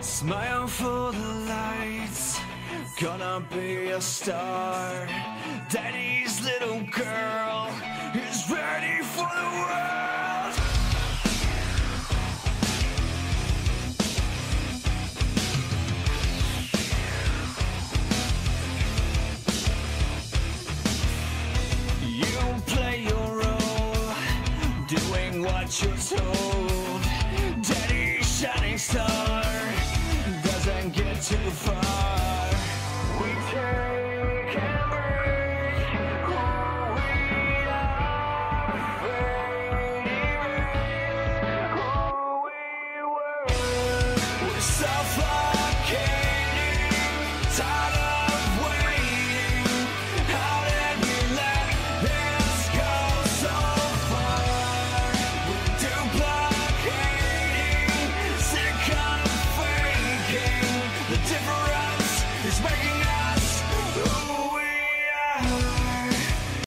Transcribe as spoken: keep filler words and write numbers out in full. Smile for the lights, gonna be a star. Daddy's little girl is ready for the world. You play your role, doing what you're told. Daddy's shining star doesn't get too far. We take and break who we are. Fade, erase who we were. We're so far.